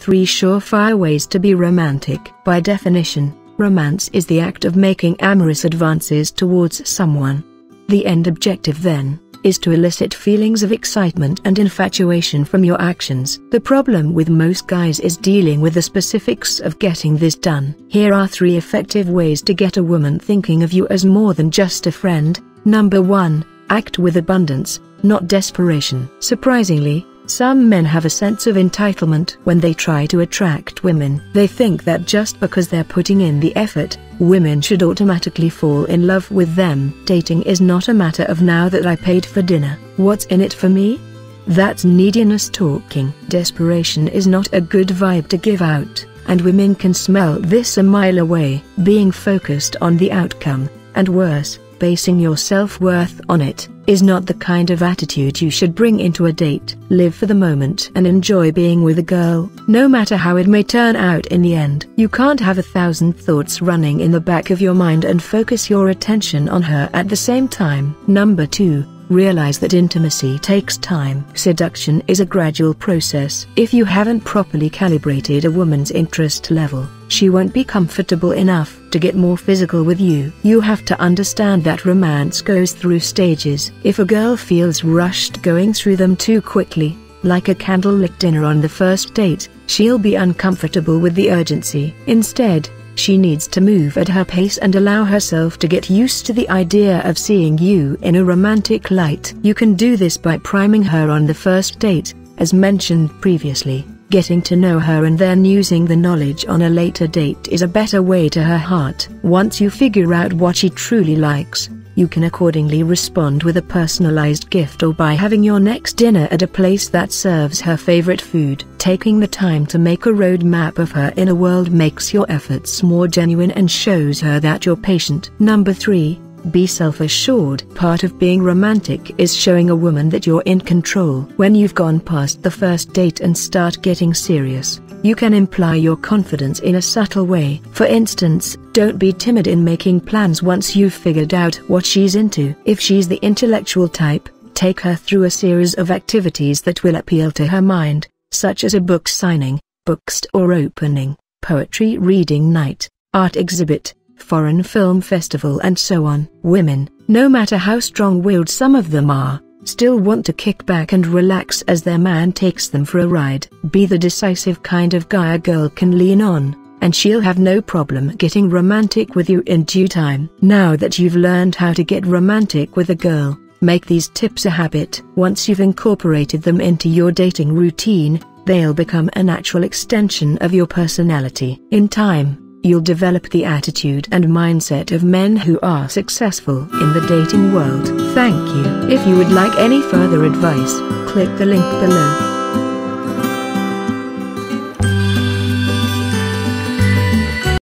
3 Surefire Ways to Be Romantic. By definition, romance is the act of making amorous advances towards someone. The end objective, then, is to elicit feelings of excitement and infatuation from your actions. The problem with most guys is dealing with the specifics of getting this done. Here are 3 effective ways to get a woman thinking of you as more than just a friend. Number 1, act with abundance, not desperation. Surprisingly, some men have a sense of entitlement when they try to attract women. They think that just because they're putting in the effort, women should automatically fall in love with them. Dating is not a matter of now that I paid for dinner, what's in it for me? That's neediness talking. Desperation is not a good vibe to give out, and women can smell this a mile away. Being focused on the outcome, and worse, basing your self-worth on it, is not the kind of attitude you should bring into a date. Live for the moment and enjoy being with a girl, no matter how it may turn out in the end. You can't have 1,000 thoughts running in the back of your mind and focus your attention on her at the same time. Number 2, realize that intimacy takes time. Seduction is a gradual process. If you haven't properly calibrated a woman's interest level, she won't be comfortable enough to get more physical with you. You have to understand that romance goes through stages. If a girl feels rushed going through them too quickly, like a candlelit dinner on the first date, she'll be uncomfortable with the urgency. Instead, she needs to move at her pace and allow herself to get used to the idea of seeing you in a romantic light. You can do this by priming her on the first date, as mentioned previously. Getting to know her and then using the knowledge on a later date is a better way to her heart. Once you figure out what she truly likes, you can accordingly respond with a personalized gift or by having your next dinner at a place that serves her favorite food. Taking the time to make a road map of her inner world makes your efforts more genuine and shows her that you're patient. Number 3, be self-assured. Part of being romantic is showing a woman that you're in control. When you've gone past the first date and start getting serious, you can imply your confidence in a subtle way. For instance, don't be timid in making plans once you've figured out what she's into. If she's the intellectual type, take her through a series of activities that will appeal to her mind, such as a book signing, bookstore opening, poetry reading night, art exhibit, foreign film festival, and so on. Women, no matter how strong-willed some of them are, still want to kick back and relax as their man takes them for a ride. Be the decisive kind of guy a girl can lean on, and she'll have no problem getting romantic with you in due time. Now that you've learned how to get romantic with a girl, make these tips a habit. Once you've incorporated them into your dating routine, they'll become a natural extension of your personality. In time, you'll develop the attitude and mindset of men who are successful in the dating world. Thank you. If you would like any further advice, click the link below.